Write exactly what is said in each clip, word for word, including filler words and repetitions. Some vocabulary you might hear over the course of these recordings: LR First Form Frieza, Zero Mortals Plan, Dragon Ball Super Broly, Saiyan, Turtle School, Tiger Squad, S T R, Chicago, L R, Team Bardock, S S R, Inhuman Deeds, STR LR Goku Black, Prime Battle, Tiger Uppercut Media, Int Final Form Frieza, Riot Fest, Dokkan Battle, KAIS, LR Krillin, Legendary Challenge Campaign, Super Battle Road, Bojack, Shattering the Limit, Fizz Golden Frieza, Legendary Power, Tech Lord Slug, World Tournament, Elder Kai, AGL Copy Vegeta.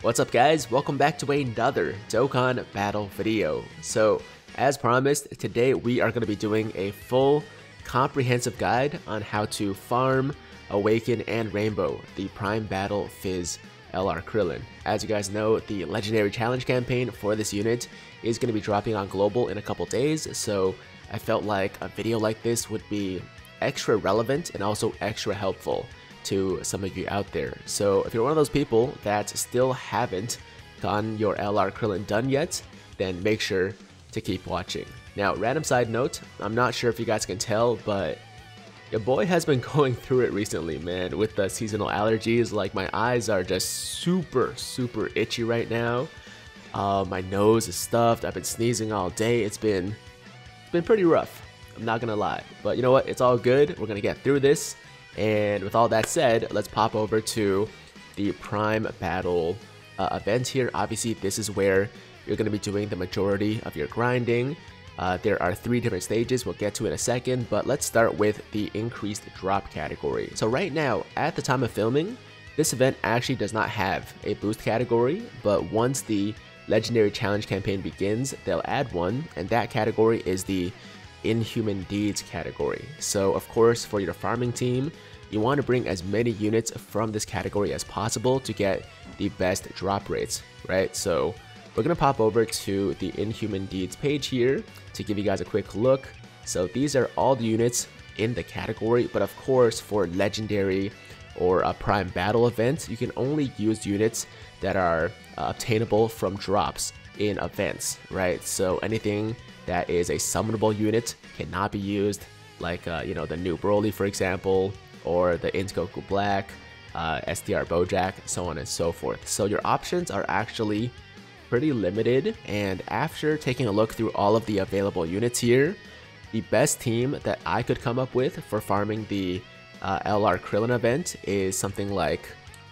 What's up guys, welcome back to another Dokkan Battle video. So as promised, today we are going to be doing a full comprehensive guide on how to farm, awaken, and rainbow the Prime Battle Fizz L R Krillin. As you guys know, the Legendary Challenge campaign for this unit is going to be dropping on Global in a couple days, so I felt like a video like this would be extra relevant and also extra helpful to some of you out there. So if you're one of those people that still haven't gotten your L R Krillin done yet, then make sure to keep watching. Now, random side note, I'm not sure if you guys can tell, but your boy has been going through it recently, man, with the seasonal allergies. Like, my eyes are just super, super itchy right now. Uh, my nose is stuffed. I've been sneezing all day. It's been, it's been pretty rough. I'm not gonna lie. But you know what? It's all good. We're gonna get through this. And with all that said, let's pop over to the Prime Battle uh, event here. Obviously, this is where you're going to be doing the majority of your grinding. Uh, there are three different stages, we'll get to in a second, but let's start with the increased drop category. So right now, at the time of filming, this event actually does not have a boost category, but once the Legendary Challenge campaign begins, they'll add one, and that category is the Inhuman Deeds category. So of course, for your farming team, you want to bring as many units from this category as possible to get the best drop rates, right? So we're going to pop over to the Inhuman Deeds page here to give you guys a quick look. So these are all the units in the category, but of course for Legendary or a Prime Battle event, you can only use units that are uh, obtainable from drops in events, right? So anything that is a summonable unit cannot be used, like uh, you know, the new Broly, for example, or the Int Goku Black, uh, S T R Bojack, so on and so forth. So your options are actually pretty limited, and after taking a look through all of the available units here, the best team that I could come up with for farming the uh, L R Krillin event is something like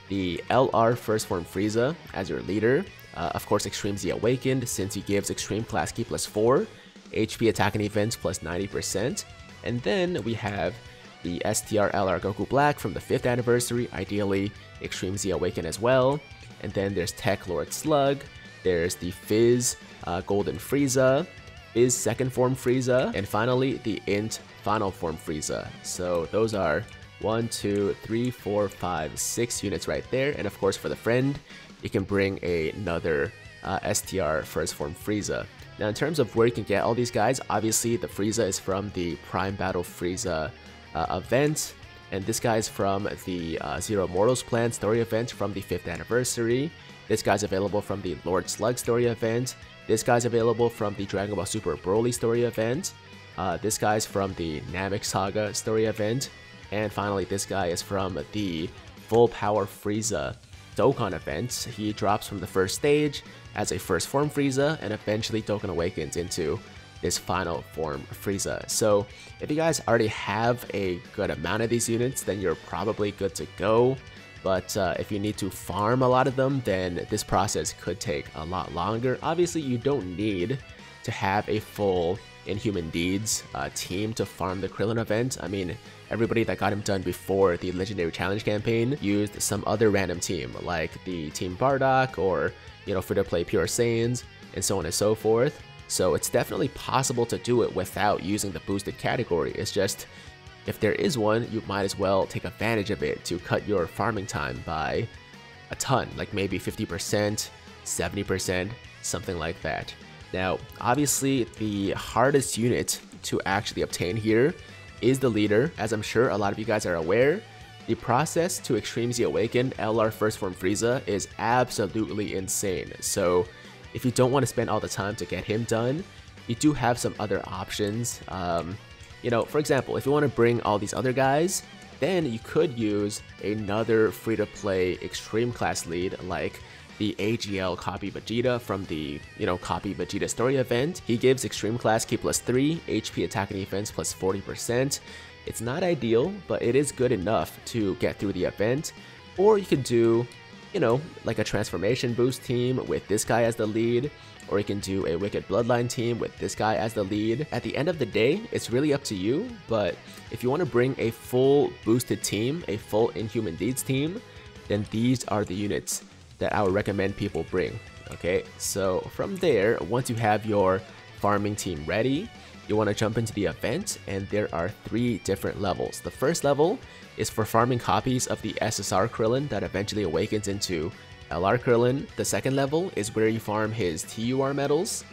the L R First Form Frieza as your leader. Uh, of course, Extreme Z Awakened, since he gives Extreme Class Key plus four, H P attack and events plus ninety percent. And then we have the S T R L R Goku Black from the fifth anniversary, ideally Extreme Z Awakened as well. And then there's Tech Lord Slug, there's the Fizz uh, Golden Frieza, Fizz second Form Frieza, and finally the Int Final Form Frieza. So those are one, two, three, four, five, six units right there. And of course, for the friend, you can bring a, another uh, S T R First Form Frieza. Now, in terms of where you can get all these guys, obviously the Frieza is from the Prime Battle Frieza uh, event, and this guy is from the uh, Zero Mortals Plan story event from the fifth anniversary. This guy's available from the Lord Slug story event. This guy's available from the Dragon Ball Super Broly story event. Uh, this guy's from the Namek Saga story event. And finally, this guy is from the Full Power Frieza Dokkan event. He drops from the first stage as a First Form Frieza, and eventually Dokkan awakens into this Final Form Frieza. So if you guys already have a good amount of these units, then you're probably good to go. But uh, if you need to farm a lot of them, then this process could take a lot longer. Obviously, you don't need to have a full Inhuman Deeds uh, team to farm the Krillin event. I mean, everybody that got him done before the Legendary Challenge campaign used some other random team, like the Team Bardock, or, you know, free to play Pure Saiyans, and so on and so forth. So it's definitely possible to do it without using the boosted category. It's just, if there is one, you might as well take advantage of it to cut your farming time by a ton, like maybe fifty percent, seventy percent, something like that. Now, obviously, the hardest unit to actually obtain here is the leader. As I'm sure a lot of you guys are aware, the process to Extreme Z Awakened L R First Form Frieza is absolutely insane. So if you don't want to spend all the time to get him done, you do have some other options. Um, you know, for example, if you want to bring all these other guys, then you could use another free-to-play Extreme Class lead, like the A G L Copy Vegeta from the, you know, Copy Vegeta story event. He gives Extreme Class Key plus three, H P attack and defense plus forty percent. It's not ideal, but it is good enough to get through the event. Or you could do, you know, like a transformation boost team with this guy as the lead, or you can do a Wicked Bloodline team with this guy as the lead. At the end of the day, it's really up to you, but if you want to bring a full boosted team, a full Inhuman Deeds team, then these are the units that I would recommend people bring. Okay, so from there, once you have your farming team ready, you want to jump into the event, and there are three different levels. The first level is for farming copies of the S S R Krillin that eventually awakens into L R Krillin. The second level is where you farm his T U R medals,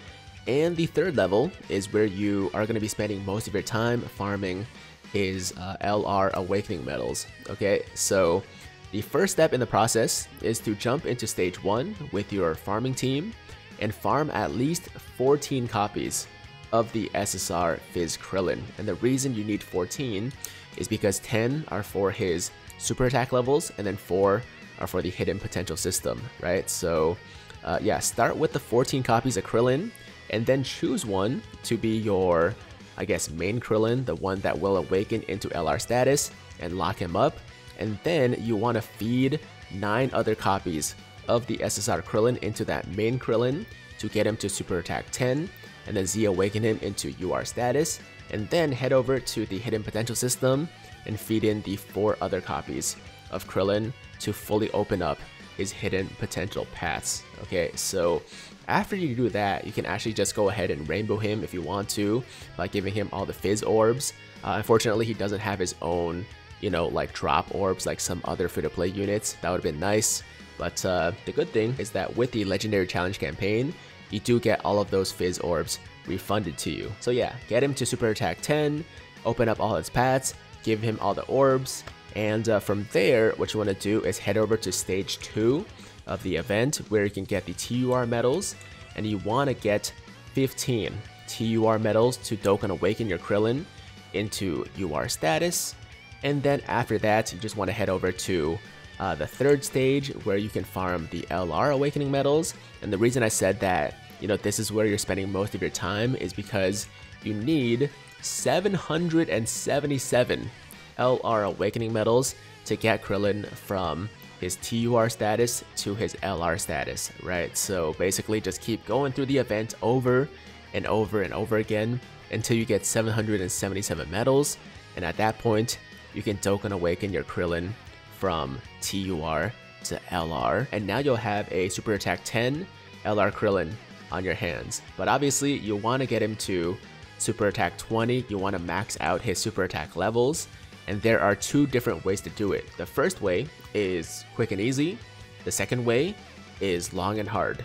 and the third level is where you are going to be spending most of your time farming his uh, L R Awakening medals. Okay, so the first step in the process is to jump into stage one with your farming team and farm at least fourteen copies of the S S R Fizz Krillin. And the reason you need fourteen is because ten are for his super attack levels and then four are for the hidden potential system, right? So uh, yeah, start with the fourteen copies of Krillin and then choose one to be your, I guess, main Krillin, the one that will awaken into L R status, and lock him up. And then you want to feed nine other copies of the S S R Krillin into that main Krillin to get him to super attack ten, and then Z awaken him into U R status, and then head over to the hidden potential system and feed in the four other copies of Krillin to fully open up his hidden potential paths. Okay, so after you do that, you can actually just go ahead and rainbow him if you want to by giving him all the Fizz orbs. Uh, unfortunately, he doesn't have his own, you know, like drop orbs like some other free-to-play units. That would have been nice, but uh, the good thing is that with the Legendary Challenge campaign, you do get all of those Fizz orbs refunded to you. So yeah, get him to super attack ten, open up all his paths, give him all the orbs, and uh, from there, what you want to do is head over to stage two of the event, where you can get the T U R medals, and you want to get fifteen T U R medals to Dokkan awaken your Krillin into U R status. And then after that, you just want to head over to uh, the third stage, where you can farm the L R awakening medals. And the reason I said that, you know, this is where you're spending most of your time, is because you need seven hundred seventy-seven L R awakening medals to get Krillin from his T U R status to his L R status, right? So basically just keep going through the event over and over and over again until you get seven hundred seventy-seven medals, and at that point you can Dokkan awaken your Krillin from T U R to L R, and now you'll have a super attack ten L R Krillin on your hands. But obviously you want to get him to super attack twenty, you want to max out his super attack levels, and there are two different ways to do it. The first way is quick and easy, the second way is long and hard,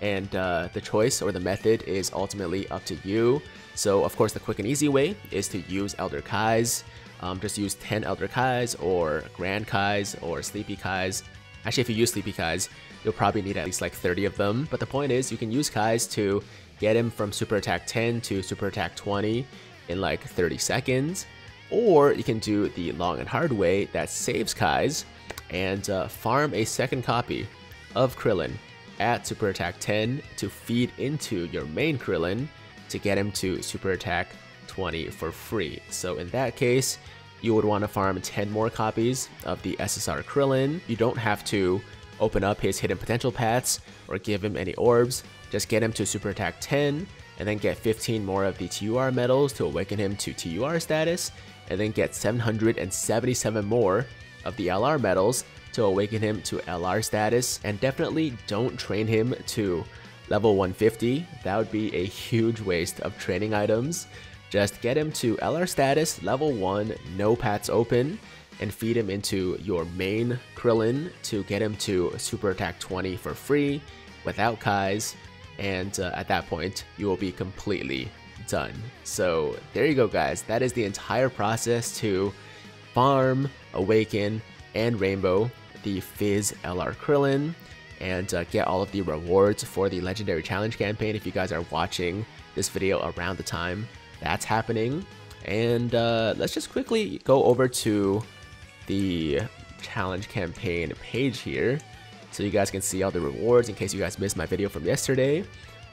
and uh, the choice or the method is ultimately up to you. So of course the quick and easy way is to use Elder Kais. Um, just use ten Elder Kais or Grand Kais or Sleepy Kais. Actually, if you use Sleepy Kais, you'll probably need at least like thirty of them. But the point is, you can use Kais to get him from super attack ten to super attack twenty in like thirty seconds. Or you can do the long and hard way that saves Kais and uh, farm a second copy of Krillin at super attack ten to feed into your main Krillin to get him to super attack twenty for free. So in that case, you would want to farm ten more copies of the S S R Krillin. You don't have to open up his hidden potential paths or give him any orbs, just get him to super attack ten, and then get fifteen more of the T U R medals to awaken him to T U R status, and then get seven hundred seventy-seven more of the L R medals to awaken him to L R status. And definitely don't train him to level one fifty, that would be a huge waste of training items. Just get him to L R status, level one, no paths open, and feed him into your main Krillin to get him to super attack twenty for free without Kais, and uh, at that point you will be completely done. So there you go guys, that is the entire process to farm, awaken, and rainbow the Fizz L R Krillin, and uh, get all of the rewards for the Legendary Challenge campaign if you guys are watching this video around the time that's happening. And uh, let's just quickly go over to the challenge campaign page here so you guys can see all the rewards in case you guys missed my video from yesterday.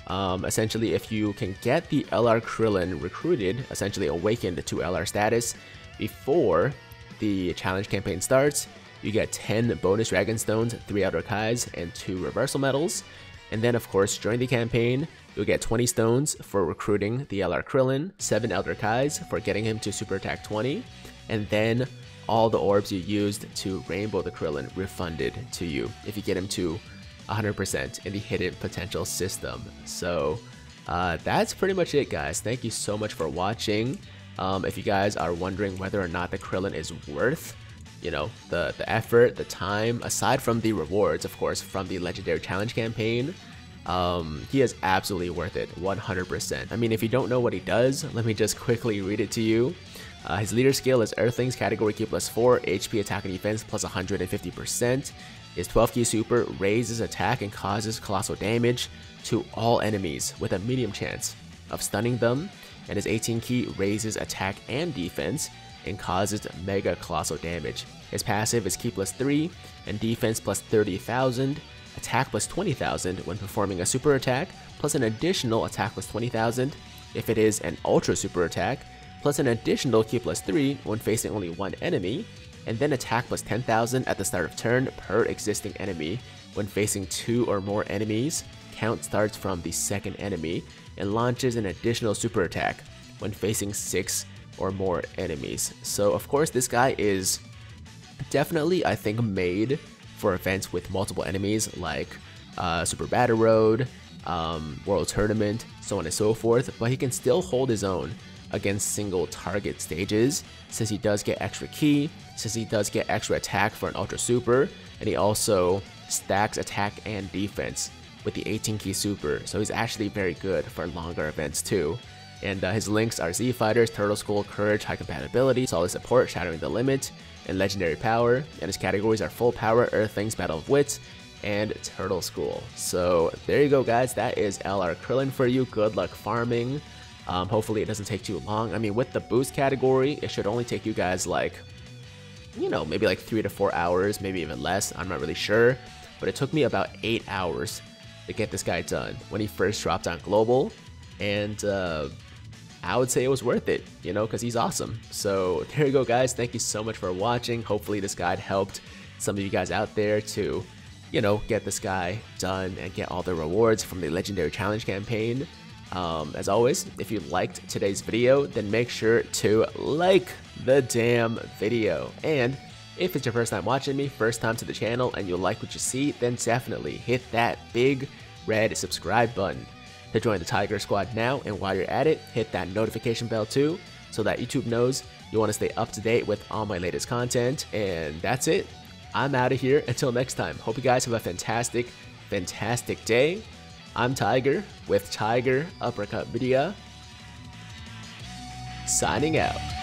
Um, essentially, if you can get the L R Krillin recruited, essentially awakened to L R status before the challenge campaign starts, you get ten bonus Dragon Stones, three Elder Kais, and two reversal medals. And then of course during the campaign, you'll get twenty stones for recruiting the L R Krillin, seven Elder Kais for getting him to super attack twenty, and then all the orbs you used to Rainbow the Krillin refunded to you if you get him to one hundred percent in the hidden potential system. So uh, that's pretty much it, guys. Thank you so much for watching. Um, if you guys are wondering whether or not the Krillin is worth, you know, the, the effort, the time, aside from the rewards, of course, from the Legendary Challenge campaign, um, he is absolutely worth it, one hundred percent. I mean, if you don't know what he does, let me just quickly read it to you. Uh, his leader skill is Earthlings, category key plus four, H P, attack and defense plus one hundred fifty percent. His twelve key super raises attack and causes colossal damage to all enemies with a medium chance of stunning them. And his eighteen key raises attack and defense and causes mega colossal damage. His passive is key plus three and defense plus thirty thousand, attack plus twenty thousand when performing a super attack, plus an additional attack plus twenty thousand if it is an ultra super attack, plus an additional key plus three when facing only one enemy, and then attack plus ten thousand at the start of turn per existing enemy when facing two or more enemies. Count starts from the second enemy, and launches an additional super attack when facing six or more enemies. So of course this guy is definitely, I think, made for events with multiple enemies like uh, Super Battle Road, um, World Tournament, so on and so forth, but he can still hold his own against single target stages since he does get extra key, since he does get extra attack for an ultra super, and he also stacks attack and defense with the eighteen key super, so he's actually very good for longer events too. And uh, his links are Z Fighters, Turtle School, Courage, High Compatibility, Solid Support, Shattering the Limit, and Legendary Power, and his categories are Full Power, Earthlings, Battle of Wits, and Turtle School. So there you go, guys, that is L R Krillin for you. Good luck farming. Um, hopefully it doesn't take too long. I mean, with the boost category, it should only take you guys like, you know, maybe like three to four hours, maybe even less, I'm not really sure, but it took me about eight hours to get this guy done when he first dropped on global, and uh, I would say it was worth it, you know, because he's awesome. So there you go, guys, thank you so much for watching. Hopefully this guide helped some of you guys out there to, you know, get this guy done and get all the rewards from the Legendary Challenge campaign. Um, as always, if you liked today's video, then make sure to like the damn video, and if it's your first time watching me, first time to the channel, and you like what you see, then definitely hit that big red subscribe button to join the Tiger Squad now. And while you're at it, hit that notification bell too, so that YouTube knows you want to stay up to date with all my latest content. And that's it. I'm out of here. Until next time, hope you guys have a fantastic, fantastic day. I'm Tiger with Tiger Uppercut Media, signing out.